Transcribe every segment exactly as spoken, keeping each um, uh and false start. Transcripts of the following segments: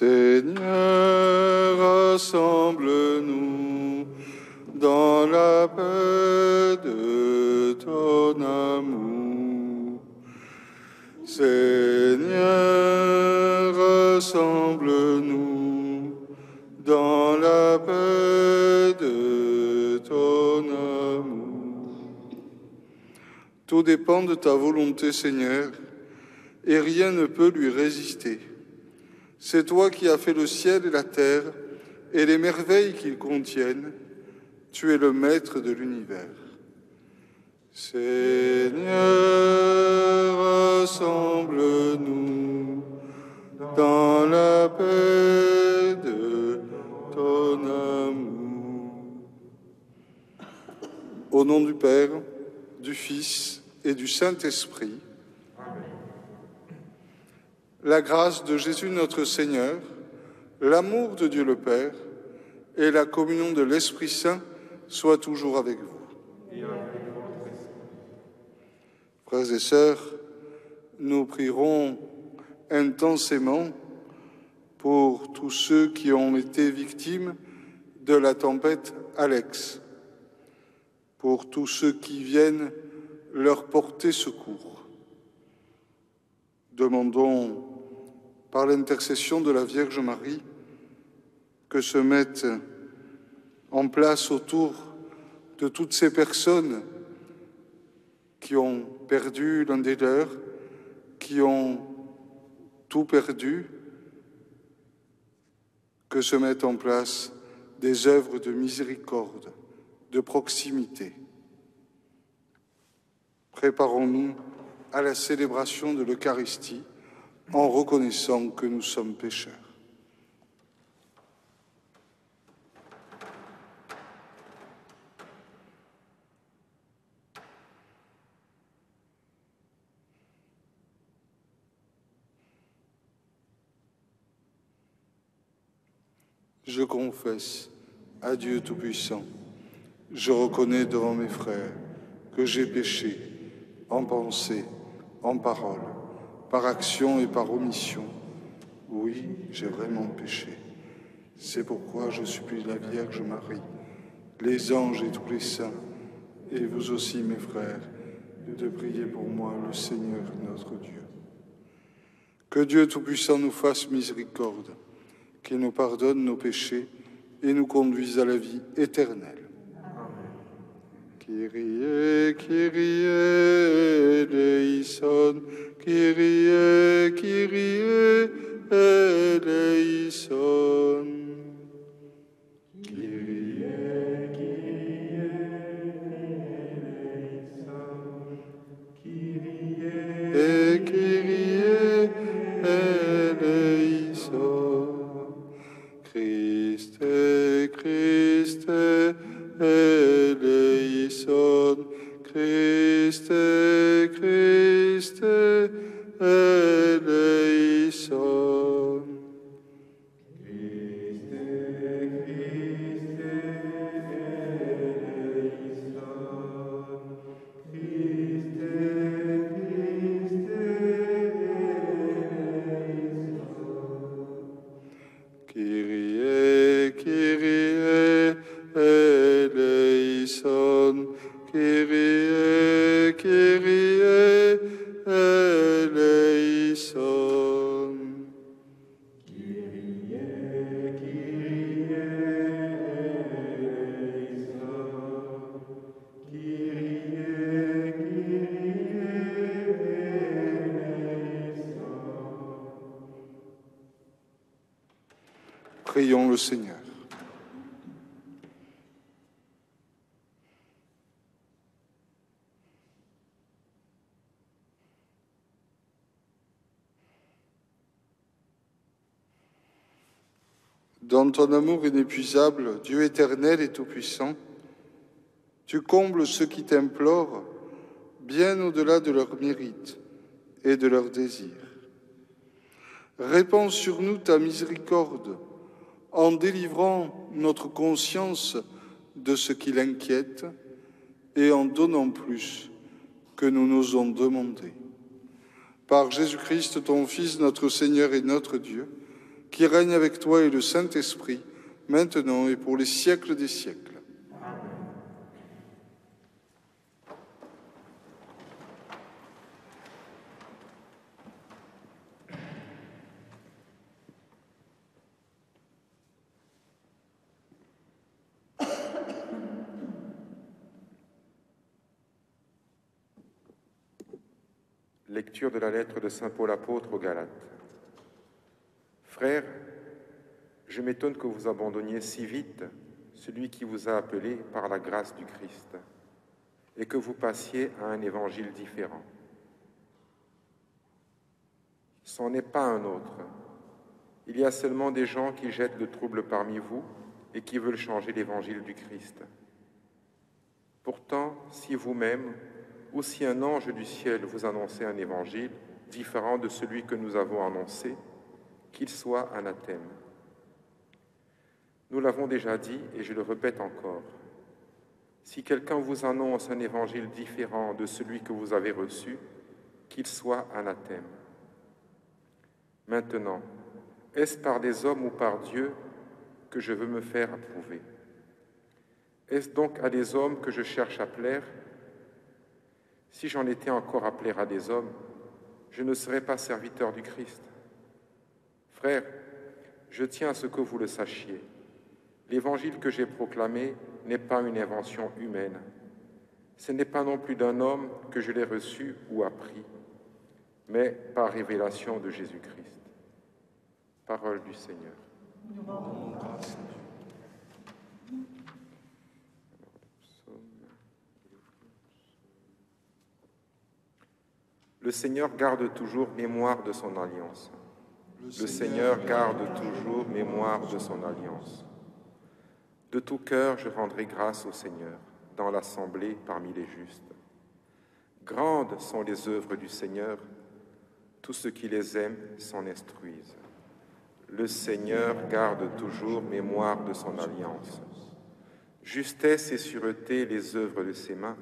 Seigneur, rassemble-nous dans la paix de ton amour. Seigneur, rassemble-nous dans la paix de ton amour. Tout dépend de ta volonté, Seigneur, et rien ne peut lui résister. C'est toi qui as fait le ciel et la terre et les merveilles qu'ils contiennent. Tu es le maître de l'univers. Seigneur, rassemble-nous dans la paix de ton amour. Au nom du Père, du Fils et du Saint-Esprit, la grâce de Jésus notre Seigneur, l'amour de Dieu le Père et la communion de l'Esprit Saint soient toujours avec vous. Frères et sœurs, nous prierons intensément pour tous ceux qui ont été victimes de la tempête Alex, pour tous ceux qui viennent leur porter secours. Demandons par l'intercession de la Vierge Marie que se mettent en place autour de toutes ces personnes qui ont perdu l'un des leurs, qui ont tout perdu, que se mettent en place des œuvres de miséricorde, de proximité. Préparons-nous à la célébration de l'Eucharistie en reconnaissant que nous sommes pécheurs. Je confesse à Dieu Tout-Puissant, je reconnais devant mes frères que j'ai péché en pensée, en parole, par action et par omission. Oui, j'ai vraiment péché. C'est pourquoi je supplie la Vierge Marie, les anges et tous les saints, et vous aussi mes frères, de prier pour moi le Seigneur notre Dieu. Que Dieu Tout-Puissant nous fasse miséricorde, qu'il nous pardonne nos péchés et nous conduise à la vie éternelle. Amen. Kyrie, Kyrie, eleison, Kyrie, Kyrie, eleison. Kyrie, Kyrie, eleison, Kyrie, Kyrie, eleison. Christe, Christe, eleison, Christe, Christe, eleison. Christe, Christe, eleison, Christe, Christe, eleison. Kyrie, Kyrie, eleison, Kyrie, Kyrie, eleison. Kyrie, Kyrie, eleison, Kyrie, Kyrie, eleison. Prions le Seigneur. Dans ton amour inépuisable, Dieu éternel et tout-puissant, tu combles ceux qui t'implorent bien au-delà de leurs mérites et de leurs désirs. Répands sur nous ta miséricorde en délivrant notre conscience de ce qui l'inquiète et en donnant plus que nous n'osons demander. Par Jésus-Christ, ton Fils, notre Seigneur et notre Dieu, qui règne avec toi et le Saint-Esprit, maintenant et pour les siècles des siècles. Lecture de la lettre de saint Paul apôtre aux Galates. Frères, je m'étonne que vous abandonniez si vite celui qui vous a appelé par la grâce du Christ et que vous passiez à un évangile différent. C'en est pas un autre. Il y a seulement des gens qui jettent le trouble parmi vous et qui veulent changer l'évangile du Christ. Pourtant, si vous-même, ou si un ange du ciel vous annonçait un évangile différent de celui que nous avons annoncé, qu'il soit anathème. Nous l'avons déjà dit et je le répète encore. Si quelqu'un vous annonce un évangile différent de celui que vous avez reçu, qu'il soit anathème. Maintenant, est-ce par des hommes ou par Dieu que je veux me faire approuver? Est-ce donc à des hommes que je cherche à plaire? Si j'en étais encore à plaire à des hommes, je ne serais pas serviteur du Christ. Frères, je tiens à ce que vous le sachiez. L'évangile que j'ai proclamé n'est pas une invention humaine. Ce n'est pas non plus d'un homme que je l'ai reçu ou appris, mais par révélation de Jésus-Christ. Parole du Seigneur. Nous rendons grâce à Dieu. Le Seigneur garde toujours mémoire de son alliance. Le Seigneur garde toujours mémoire de son alliance. De tout cœur, je rendrai grâce au Seigneur, dans l'assemblée parmi les justes. Grandes sont les œuvres du Seigneur, tous ceux qui les aiment s'en instruisent. Le Seigneur garde toujours mémoire de son alliance. Justesse et sûreté les œuvres de ses mains,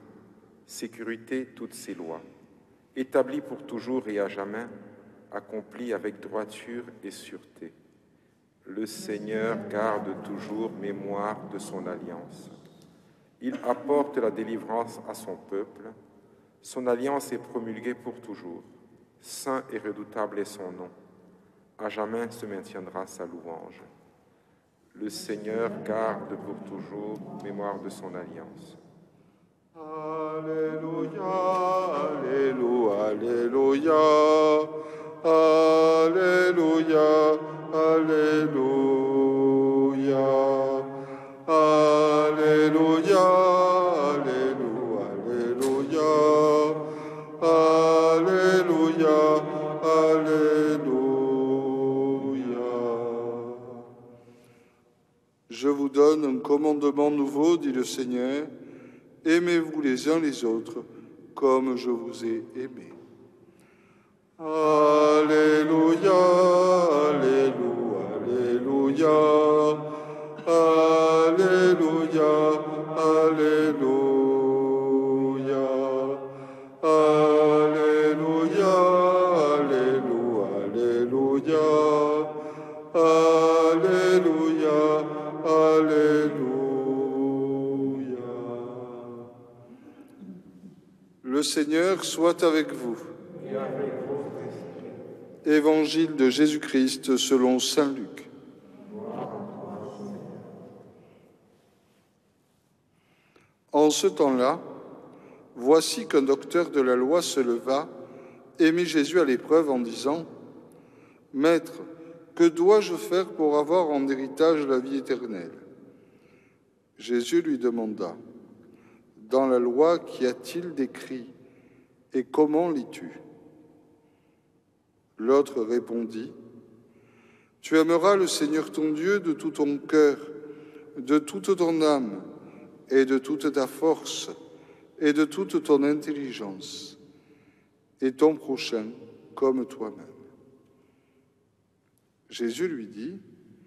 sécurité toutes ses lois. Établi pour toujours et à jamais, accompli avec droiture et sûreté. Le Seigneur garde toujours mémoire de son alliance. Il apporte la délivrance à son peuple. Son alliance est promulguée pour toujours. Saint et redoutable est son nom. À jamais se maintiendra sa louange. Le Seigneur garde pour toujours mémoire de son alliance. Alléluia, alléluia, alléluia, alléluia, alléluia, alléluia, alléluia, alléluia, alléluia. Je vous donne un commandement nouveau, dit le Seigneur. Aimez-vous les uns les autres, comme je vous ai aimé. Alléluia, alléluia, alléluia, alléluia, alléluia, alléluia, alléluia, alléluia, alléluia, alléluia. Le Seigneur soit avec vous. Et avec votre esprit. Évangile de Jésus-Christ selon saint Luc. En ce temps-là, voici qu'un docteur de la loi se leva et mit Jésus à l'épreuve en disant « Maître, que dois-je faire pour avoir en héritage la vie éternelle ?» Jésus lui demanda « Dans la loi, qu'y a-t-il d'écrit et comment lis-tu? » L'autre répondit, « Tu aimeras le Seigneur ton Dieu de tout ton cœur, de toute ton âme, et de toute ta force, et de toute ton intelligence, et ton prochain comme toi-même. » Jésus lui dit,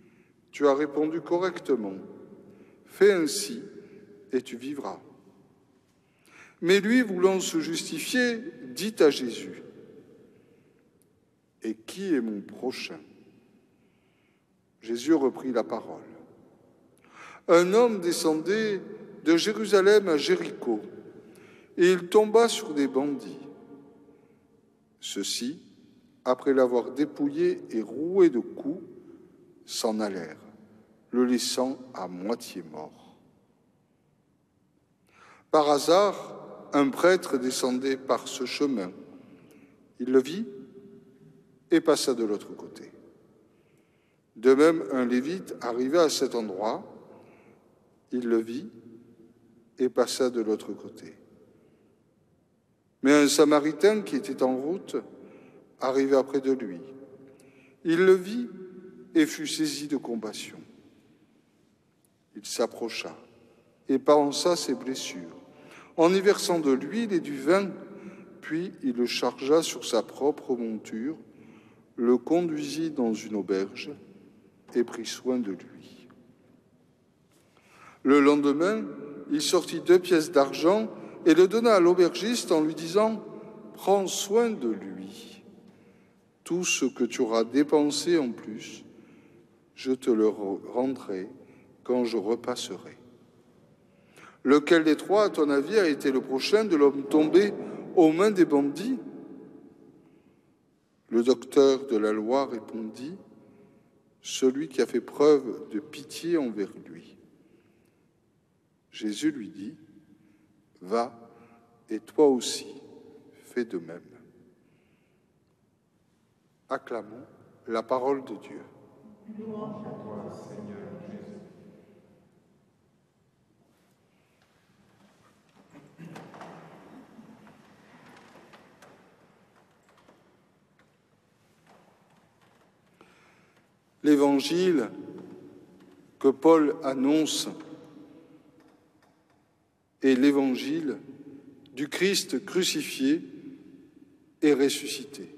« Tu as répondu correctement, fais ainsi et tu vivras. » Mais lui, voulant se justifier, dit à Jésus, « Et qui est mon prochain ?» Jésus reprit la parole. Un homme descendait de Jérusalem à Jéricho, et il tomba sur des bandits. Ceux-ci, après l'avoir dépouillé et roué de coups, s'en allèrent, le laissant à moitié mort. Par hasard, un prêtre descendait par ce chemin. Il le vit et passa de l'autre côté. De même, un lévite arriva à cet endroit. Il le vit et passa de l'autre côté. Mais un samaritain qui était en route arriva près de lui. Il le vit et fut saisi de compassion. Il s'approcha et pansa ses blessures, en y versant de l'huile et du vin, puis il le chargea sur sa propre monture, le conduisit dans une auberge et prit soin de lui. Le lendemain, il sortit deux pièces d'argent et le donna à l'aubergiste en lui disant « Prends soin de lui. Tout ce que tu auras dépensé en plus, je te le rendrai quand je repasserai. » Lequel des trois, à ton avis, a été le prochain de l'homme tombé aux mains des bandits? Le docteur de la loi répondit, celui qui a fait preuve de pitié envers lui. Jésus lui dit, va et toi aussi, fais de même. Acclamons la parole de Dieu. Louange à toi, Seigneur. L'évangile que Paul annonce est l'évangile du Christ crucifié et ressuscité,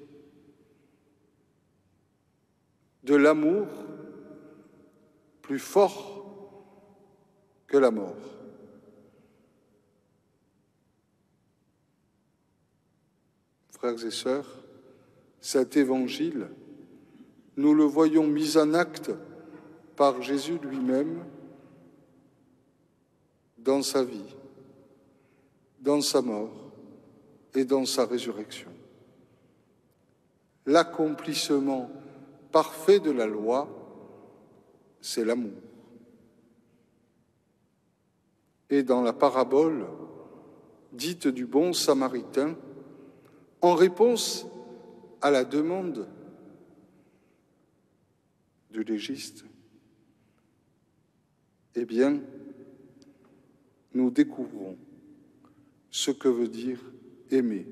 de l'amour plus fort que la mort. Frères et sœurs, cet évangile, nous le voyons mis en acte par Jésus lui-même dans sa vie, dans sa mort et dans sa résurrection. L'accomplissement parfait de la loi, c'est l'amour. Et dans la parabole dite du bon samaritain, en réponse à la demande du légiste, eh bien, nous découvrons ce que veut dire aimer.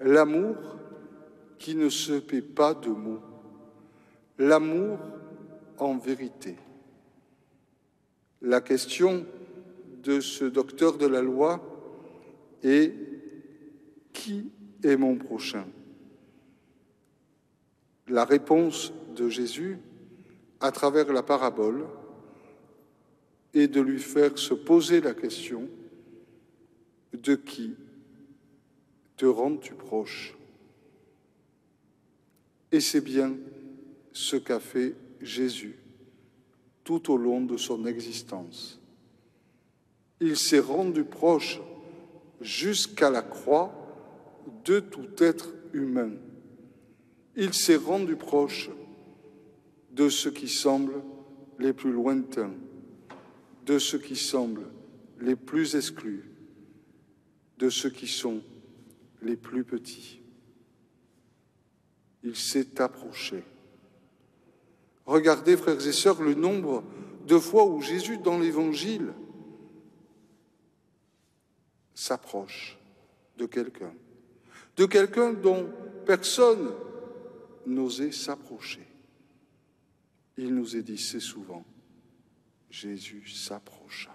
L'amour qui ne se paie pas de mots. L'amour en vérité. La question de ce docteur de la loi est « Qui est mon prochain ?» La réponse de Jésus à travers la parabole et de lui faire se poser la question « De qui te rends-tu proche ?» Et c'est bien ce qu'a fait Jésus tout au long de son existence. Il s'est rendu proche jusqu'à la croix de tout être humain. Il s'est rendu proche de ce qui semble les plus lointains, de ce qui semble les plus exclus, de ceux qui sont les plus petits. Il s'est approché. Regardez, frères et sœurs, le nombre de fois où Jésus, dans l'Évangile, s'approche de quelqu'un, de quelqu'un dont personne n'osait s'approcher. Il nous est dit, c'est souvent, Jésus s'approcha.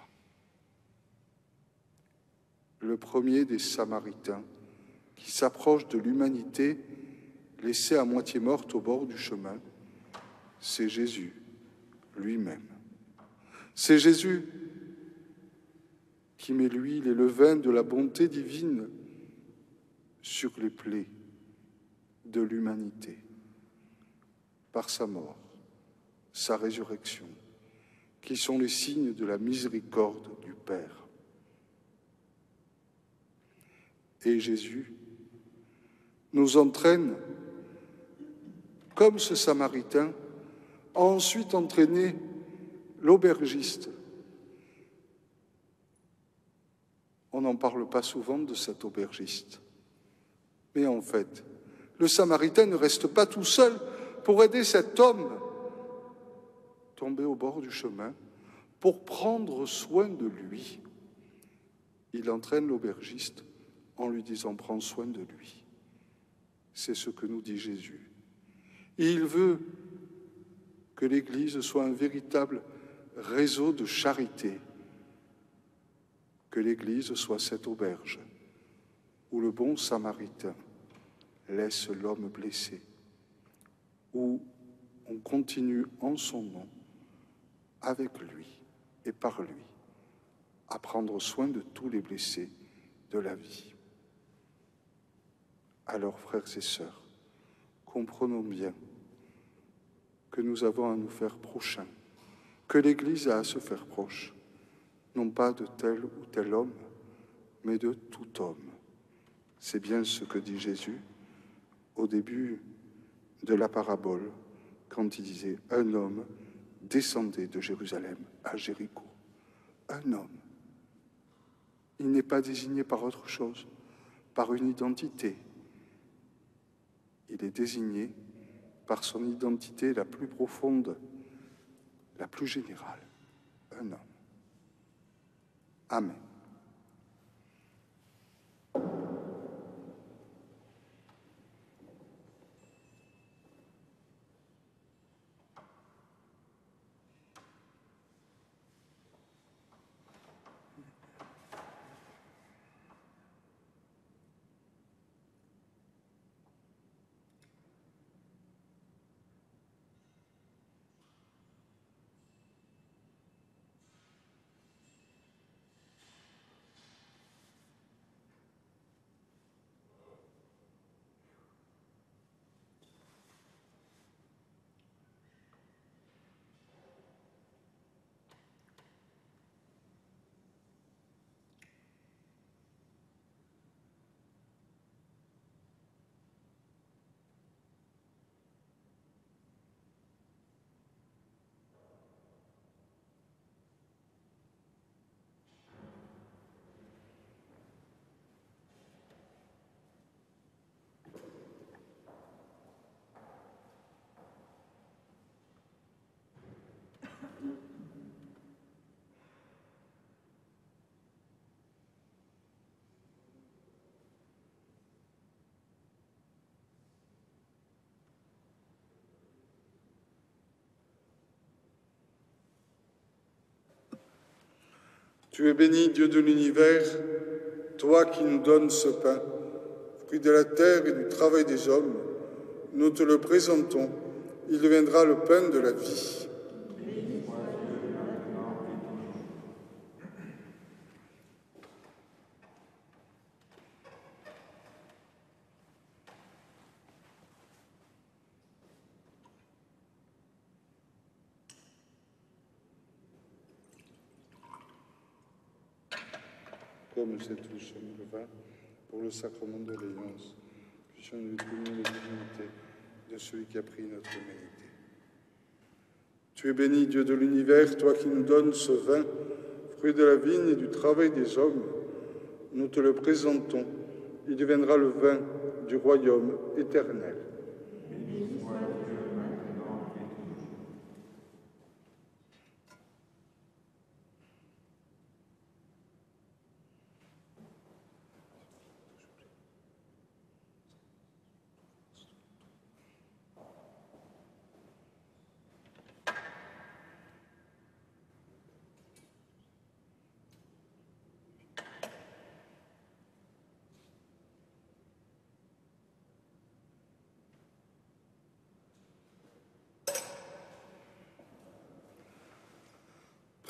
Le premier des Samaritains qui s'approche de l'humanité, laissée à moitié morte au bord du chemin, c'est Jésus lui-même. C'est Jésus qui met l'huile et le vin de la bonté divine sur les plaies de l'humanité, par sa mort sa résurrection, qui sont les signes de la miséricorde du Père. Et Jésus nous entraîne, comme ce Samaritain a ensuite entraîné l'aubergiste. On n'en parle pas souvent de cet aubergiste. Mais en fait, le Samaritain ne reste pas tout seul pour aider cet homme tombé au bord du chemin, pour prendre soin de lui. Il entraîne l'aubergiste en lui disant « Prends soin de lui ». C'est ce que nous dit Jésus. Et il veut que l'Église soit un véritable réseau de charité, que l'Église soit cette auberge où le bon Samaritain laisse l'homme blessé, où on continue en son nom, avec lui et par lui, à prendre soin de tous les blessés de la vie. Alors, frères et sœurs, comprenons bien que nous avons à nous faire prochains, que l'Église a à se faire proche, non pas de tel ou tel homme, mais de tout homme. C'est bien ce que dit Jésus au début de la parabole, quand il disait « Un homme descendait de Jérusalem à Jéricho. » Un homme. Il n'est pas désigné par autre chose, par une identité. Il est désigné par son identité la plus profonde, la plus générale. Un homme. Amen. Tu es béni, Dieu de l'univers, toi qui nous donnes ce pain, fruit de la terre et du travail des hommes. Nous te le présentons, il deviendra le pain de la vie. Comme cette touche le vin pour le sacrement de l'alliance, puissions-nous témoigner la dignité de celui qui a pris notre humanité. Tu es béni, Dieu de l'univers, toi qui nous donnes ce vin, fruit de la vigne et du travail des hommes. Nous te le présentons, il deviendra le vin du royaume éternel.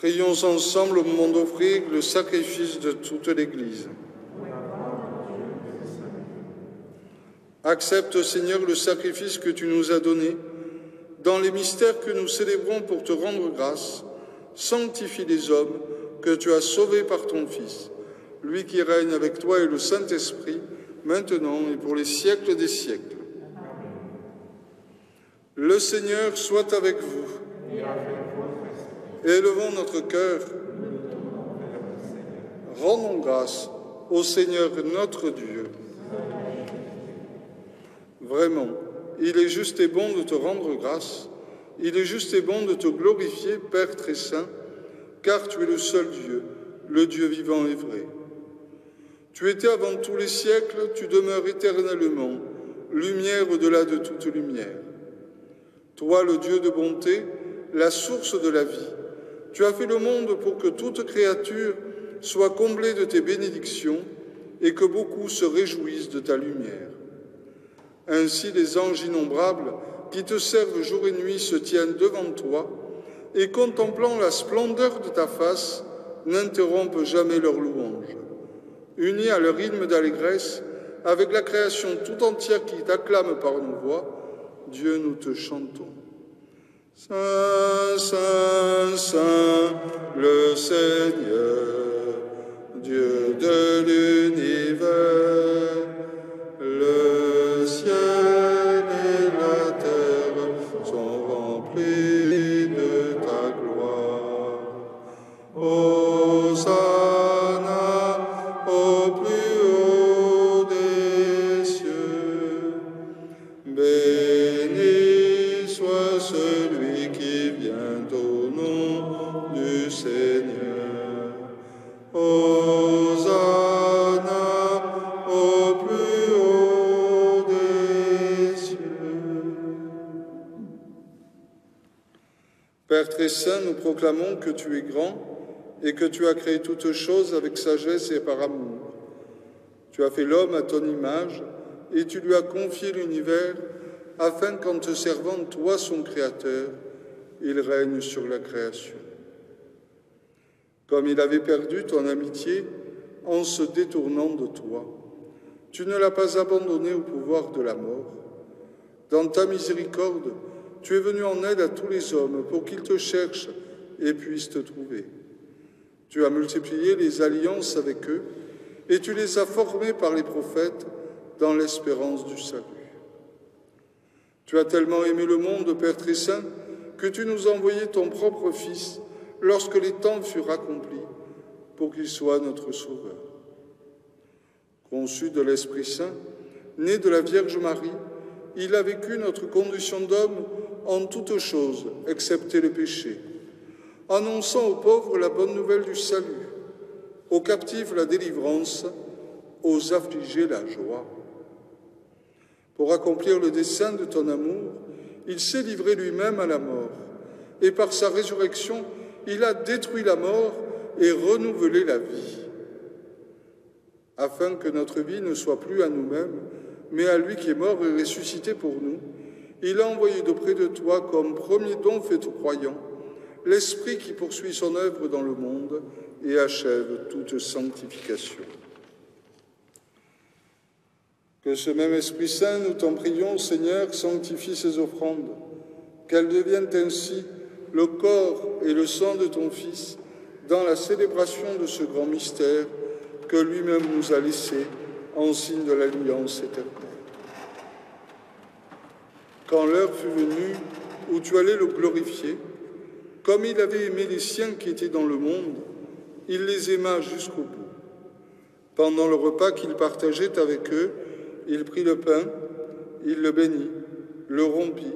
Prions ensemble au moment d'offrir le sacrifice de toute l'Église. Accepte, Seigneur, le sacrifice que tu nous as donné dans les mystères que nous célébrons pour te rendre grâce, sanctifie les hommes que tu as sauvés par ton Fils, lui qui règne avec toi et le Saint-Esprit, maintenant et pour les siècles des siècles. Le Seigneur soit avec vous. Élevons notre cœur. Rendons grâce au Seigneur notre Dieu. Vraiment, il est juste et bon de te rendre grâce. Il est juste et bon de te glorifier, Père très saint, car tu es le seul Dieu, le Dieu vivant et vrai. Tu étais avant tous les siècles, tu demeures éternellement, lumière au-delà de toute lumière. Toi, le Dieu de bonté, la source de la vie, tu as fait le monde pour que toute créature soit comblée de tes bénédictions et que beaucoup se réjouissent de ta lumière. Ainsi, les anges innombrables qui te servent jour et nuit se tiennent devant toi et, contemplant la splendeur de ta face, n'interrompent jamais leur louange. Unis à leur rythme d'allégresse, avec la création tout entière qui t'acclame par nos voix, Dieu, nous te chantons. Saint, Saint, Saint, le Seigneur, Dieu de l'univers, le ciel et la terre sont remplis de ta gloire. Hosanna au plus haut des cieux. Bé Celui qui vient au nom du Seigneur. Hosanna au plus haut des cieux. Père très saint, nous proclamons que tu es grand et que tu as créé toutes choses avec sagesse et par amour. Tu as fait l'homme à ton image et tu lui as confié l'univers, afin qu'en te servant, toi, son Créateur, il règne sur la création. Comme il avait perdu ton amitié en se détournant de toi, tu ne l'as pas abandonné au pouvoir de la mort. Dans ta miséricorde, tu es venu en aide à tous les hommes pour qu'ils te cherchent et puissent te trouver. Tu as multiplié les alliances avec eux et tu les as formés par les prophètes dans l'espérance du salut. Tu as tellement aimé le monde, Père très saint, que tu nous envoyais ton propre Fils lorsque les temps furent accomplis, pour qu'il soit notre Sauveur. Conçu de l'Esprit Saint, né de la Vierge Marie, il a vécu notre condition d'homme en toutes choses, excepté le péché, annonçant aux pauvres la bonne nouvelle du salut, aux captifs la délivrance, aux affligés la joie. Pour accomplir le dessein de ton amour, il s'est livré lui-même à la mort. Et par sa résurrection, il a détruit la mort et renouvelé la vie. Afin que notre vie ne soit plus à nous-mêmes, mais à lui qui est mort et ressuscité pour nous, il a envoyé de près de toi, comme premier don fait aux croyants, l'Esprit qui poursuit son œuvre dans le monde et achève toute sanctification. Que ce même Esprit Saint, nous t'en prions, Seigneur, sanctifie ces offrandes, qu'elles deviennent ainsi le corps et le sang de ton Fils dans la célébration de ce grand mystère que lui-même nous a laissé en signe de l'alliance éternelle. Quand l'heure fut venue où tu allais le glorifier, comme il avait aimé les siens qui étaient dans le monde, il les aima jusqu'au bout. Pendant le repas qu'il partageait avec eux, il prit le pain, il le bénit, le rompit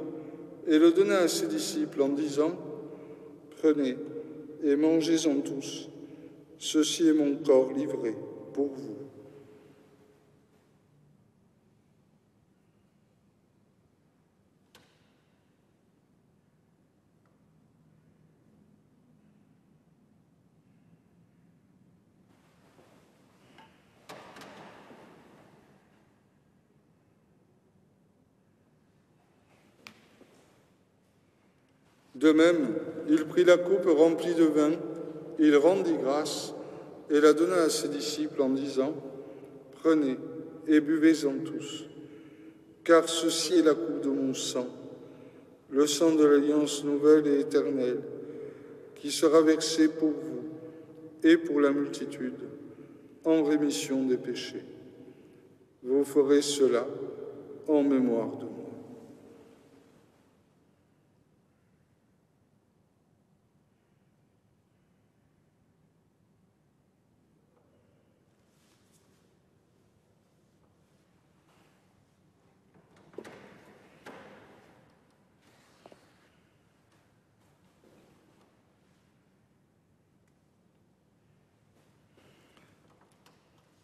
et le donna à ses disciples en disant « Prenez et mangez-en tous, ceci est mon corps livré pour vous. » De même, il prit la coupe remplie de vin, il rendit grâce et la donna à ses disciples en disant « Prenez et buvez-en tous, car ceci est la coupe de mon sang, le sang de l'Alliance nouvelle et éternelle, qui sera versé pour vous et pour la multitude, en rémission des péchés. Vous ferez cela en mémoire de moi.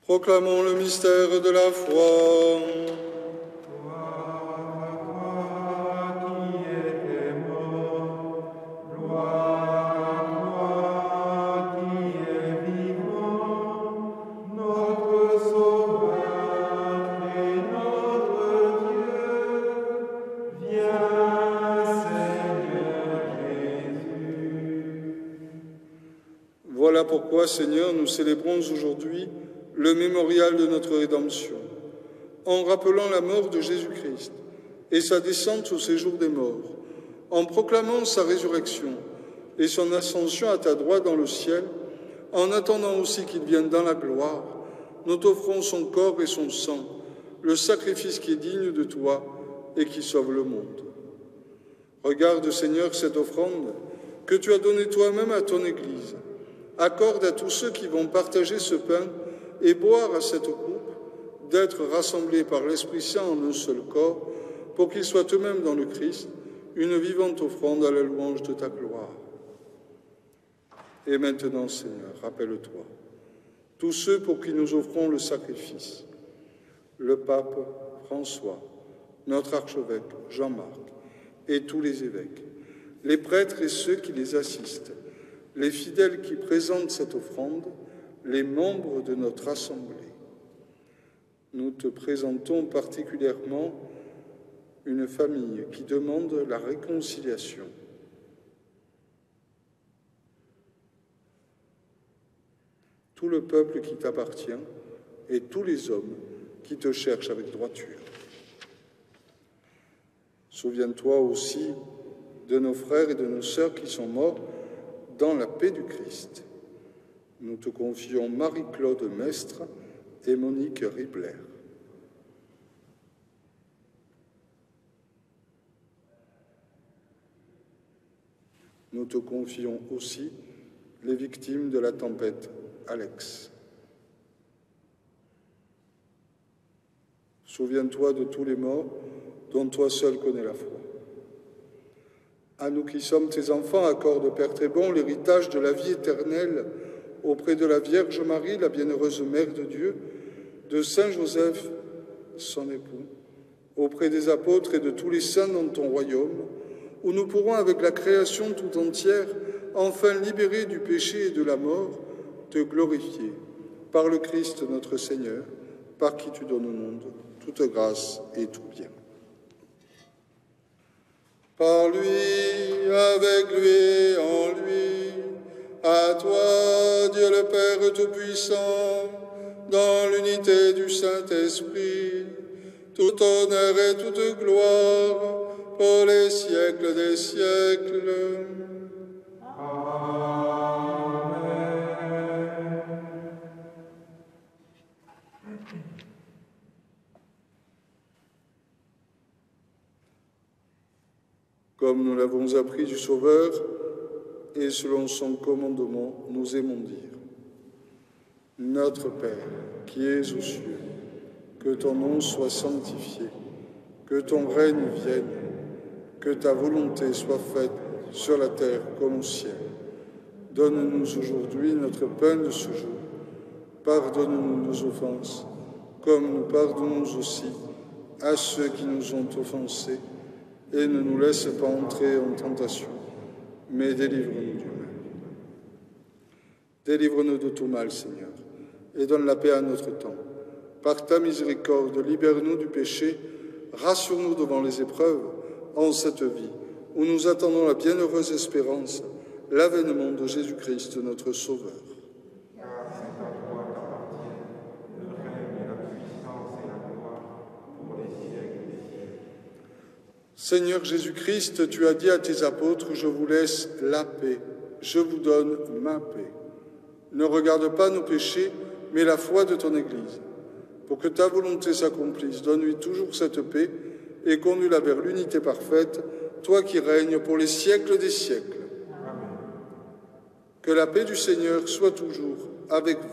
Proclamons le mystère de la foi. Voilà pourquoi, Seigneur, nous célébrons aujourd'hui le mémorial de notre rédemption, en rappelant la mort de Jésus-Christ et sa descente au séjour des morts, en proclamant sa résurrection et son ascension à ta droite dans le ciel, en attendant aussi qu'il vienne dans la gloire, nous t'offrons son corps et son sang, le sacrifice qui est digne de toi et qui sauve le monde. Regarde, Seigneur, cette offrande que tu as donnée toi-même à ton Église. Accorde à tous ceux qui vont partager ce pain et boire à cette coupe, d'être rassemblés par l'Esprit Saint en un seul corps, pour qu'ils soient eux-mêmes dans le Christ, une vivante offrande à la louange de ta gloire. Et maintenant, Seigneur, rappelle-toi tous ceux pour qui nous offrons le sacrifice, le pape François, notre archevêque Jean-Marc, et tous les évêques, les prêtres et ceux qui les assistent, les fidèles qui présentent cette offrande, les membres de notre Assemblée. Nous te présentons particulièrement une famille qui demande la réconciliation. Tout le peuple qui t'appartient et tous les hommes qui te cherchent avec droiture. Souviens-toi aussi de nos frères et de nos sœurs qui sont morts dans la paix du Christ. Nous te confions Marie-Claude Mestre et Monique Ribler. Nous te confions aussi les victimes de la tempête Alex. Souviens-toi de tous les morts dont toi seul connais la foi. À nous qui sommes tes enfants, accorde, Père très bon, l'héritage de la vie éternelle auprès de la Vierge Marie, la bienheureuse Mère de Dieu, de Saint Joseph, son époux, auprès des apôtres et de tous les saints dans ton royaume, où nous pourrons, avec la création tout entière, enfin libérés du péché et de la mort, te glorifier, par le Christ notre Seigneur, par qui tu donnes au monde toute grâce et tout bien. Par lui, avec lui, en lui, à toi, Dieu le Père Tout-Puissant, dans l'unité du Saint-Esprit, tout honneur et toute gloire pour les siècles des siècles. Amen. Comme nous l'avons appris du Sauveur, et selon son commandement, nous aimons dire: Notre Père, qui es aux cieux, que ton nom soit sanctifié, que ton règne vienne, que ta volonté soit faite sur la terre comme au ciel. Donne-nous aujourd'hui notre pain de ce jour. Pardonne-nous nos offenses, comme nous pardonnons aussi à ceux qui nous ont offensés, et ne nous laisse pas entrer en tentation, mais délivre-nous du mal. Délivre-nous de tout mal, Seigneur, et donne la paix à notre temps. Par ta miséricorde, libère-nous du péché, rassure-nous devant les épreuves, en cette vie, où nous attendons la bienheureuse espérance, l'avènement de Jésus-Christ, notre Sauveur. Seigneur Jésus-Christ, tu as dit à tes apôtres, je vous laisse la paix, je vous donne ma paix. Ne regarde pas nos péchés, mais la foi de ton Église. Pour que ta volonté s'accomplisse, donne-lui toujours cette paix et conduis-la vers l'unité parfaite, toi qui règnes pour les siècles des siècles. Amen. Que la paix du Seigneur soit toujours avec vous.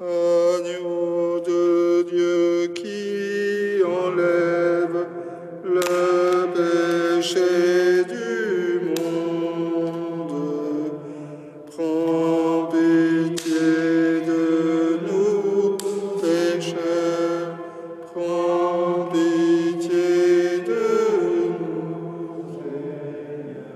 Agneau de Dieu qui enlève le péché du monde, prends pitié de nous pécheurs, prends pitié de nous, Seigneur.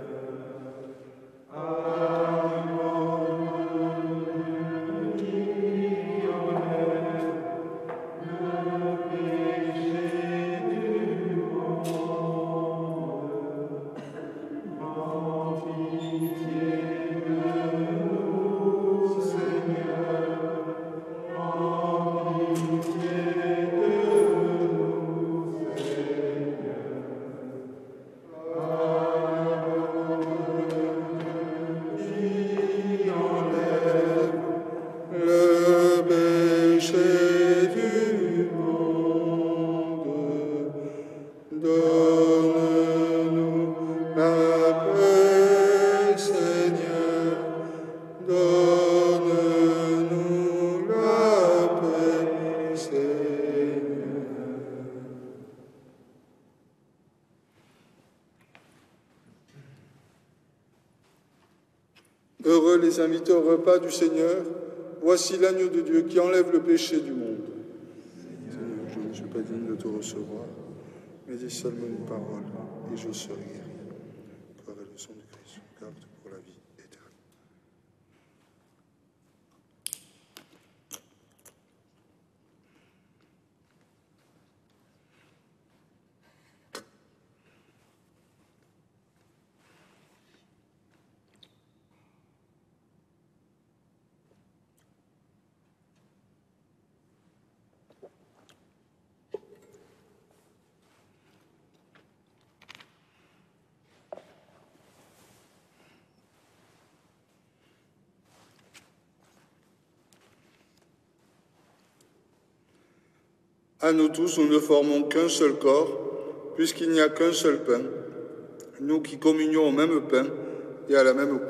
Agneau de Dieu qui enlève le péché du monde, prends pitié de nous, Seigneur, prends pitié de nous, Seigneur. Qui enlève le péché du monde, donne-nous la paix, Seigneur, donne-nous la paix, Seigneur. Heureux les invités au repas du Seigneur, voici l'agneau de Dieu qui enlève le péché du monde. Seigneur, je ne suis pas digne de te recevoir, mais dis seulement une parole et je serai guéri. Corps et le sang du Christ nous garde pour la vie éternelle. À nous tous, nous ne formons qu'un seul corps, puisqu'il n'y a qu'un seul pain, nous qui communions au même pain et à la même coupe.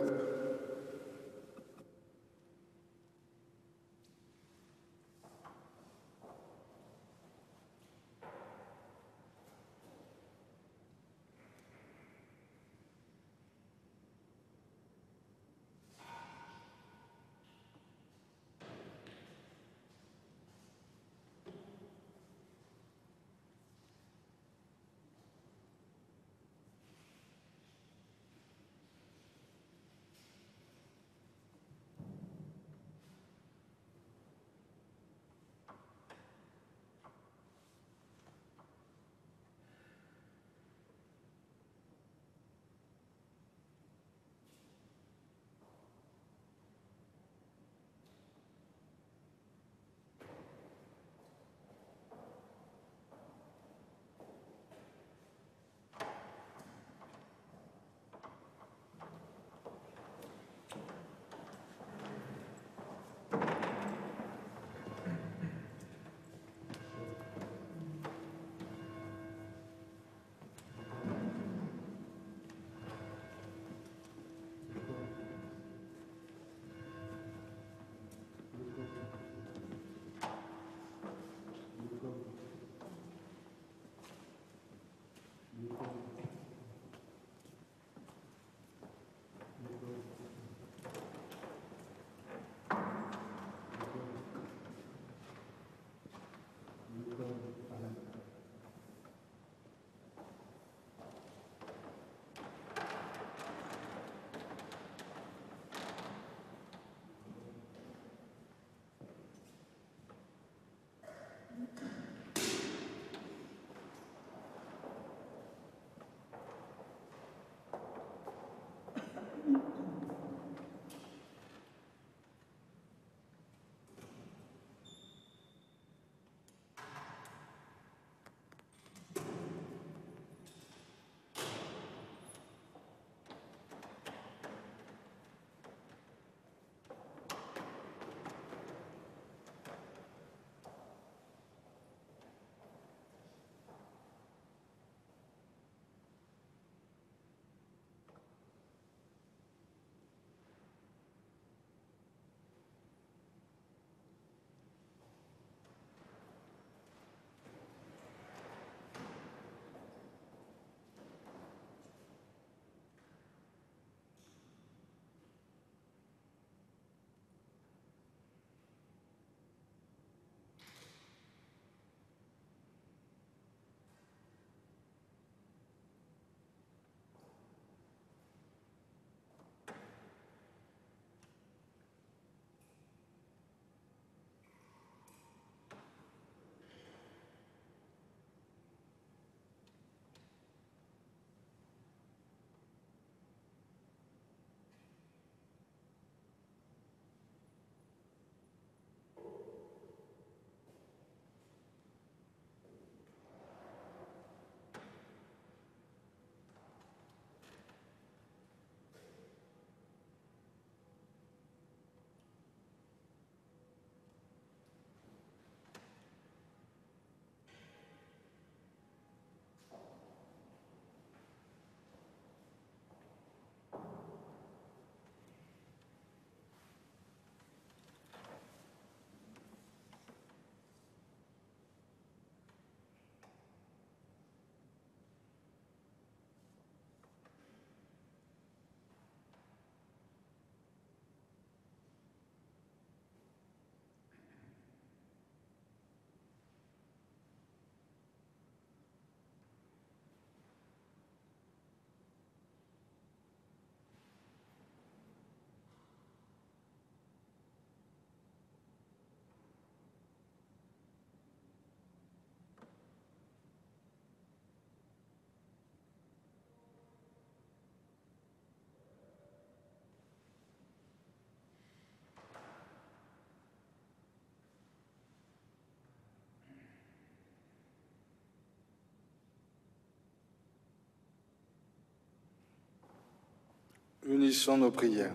Unissons nos prières.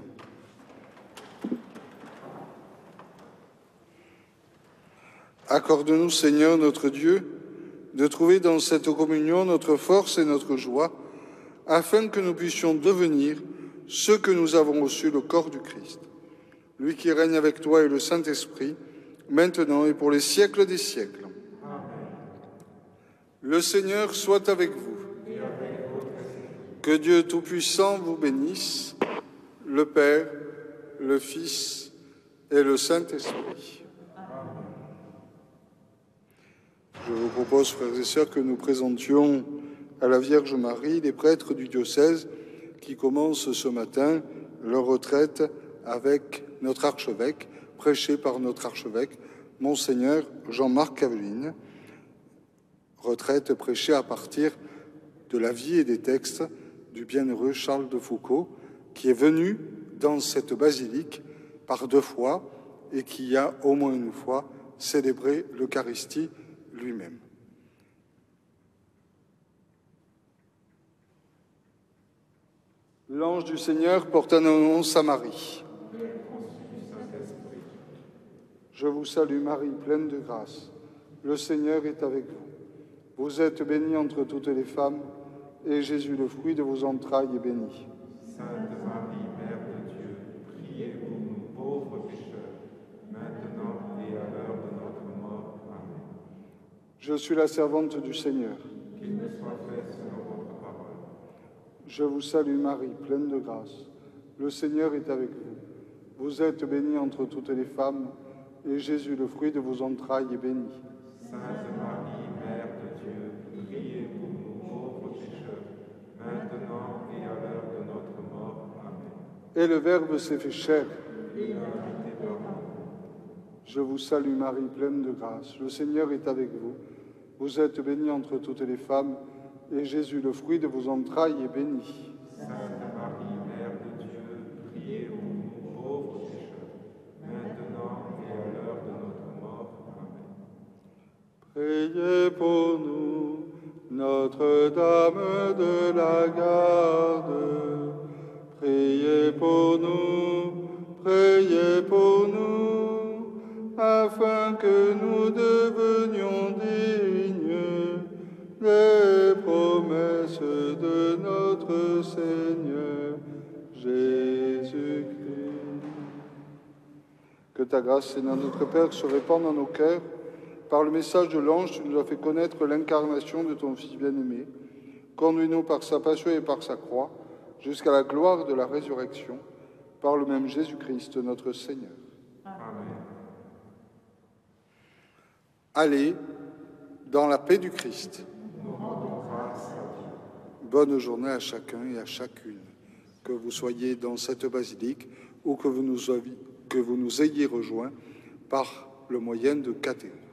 Accorde-nous, Seigneur notre Dieu, de trouver dans cette communion notre force et notre joie, afin que nous puissions devenir ce que nous avons reçu, le corps du Christ. Lui qui règne avec toi et le Saint-Esprit, maintenant et pour les siècles des siècles. Amen. Le Seigneur soit avec vous. Et avec votre esprit. Que Dieu Tout-Puissant vous bénisse, le Père, le Fils et le Saint-Esprit. Je vous propose, frères et sœurs, que nous présentions à la Vierge Marie les prêtres du diocèse qui commencent ce matin leur retraite avec notre archevêque, prêché par notre archevêque, Monseigneur Jean-Marc Aveline. Retraite prêchée à partir de la vie et des textes du bienheureux Charles de Foucault, qui est venu dans cette basilique par deux fois et qui a au moins une fois célébré l'Eucharistie lui-même. L'ange du Seigneur porte un annonce à Marie. Je vous salue Marie, pleine de grâce. Le Seigneur est avec vous. Vous êtes bénie entre toutes les femmes, et Jésus, le fruit de vos entrailles, est béni. Sainte Marie, Mère de Dieu, priez pour nous pauvres pécheurs, maintenant et à l'heure de notre mort. Amen. Je suis la servante du Seigneur. Qu'il me soit fait selon votre parole. Je vous salue Marie, pleine de grâce. Le Seigneur est avec vous. Vous êtes bénie entre toutes les femmes, et Jésus, le fruit de vos entrailles, est béni. Sainte Marie, Mère de Dieu, priez pour nous pauvres pécheurs, maintenant et à l'heure de notre mort. Amen. Et le Verbe s'est fait chair. Je vous salue Marie, pleine de grâce. Le Seigneur est avec vous. Vous êtes bénie entre toutes les femmes, et Jésus, le fruit de vos entrailles, est béni. Sainte Marie, Mère de Dieu, priez pour nous pauvres pécheurs, priez pour nous, Notre-Dame de la Garde. Priez pour nous, priez pour nous, afin que nous devenions dignes des promesses de notre Seigneur Jésus-Christ. Que ta grâce, Seigneur notre Père, se répande dans nos cœurs. Par le message de l'ange, tu nous as fait connaître l'incarnation de ton Fils bien-aimé. Conduis-nous par sa passion et par sa croix, jusqu'à la gloire de la résurrection, par le même Jésus-Christ, notre Seigneur. Amen. Allez dans la paix du Christ. Bonne journée à chacun et à chacune, que vous soyez dans cette basilique ou que vous nous, que vous nous ayez rejoints par le moyen de K T O.